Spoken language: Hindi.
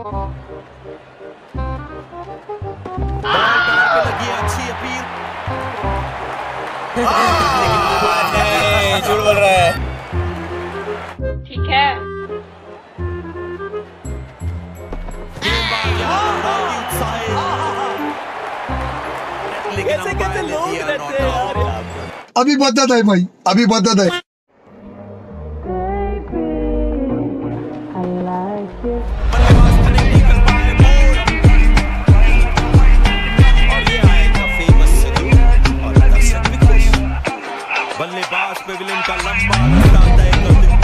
नहीं झूठ बोल रहा है। ठीक है कैसे कैसे लोग रहते हैं यार। अभी बदत है भाई, अभी बदत है। बल्लेबाज पे विलन का लंबा रास्ता तय कर दिया।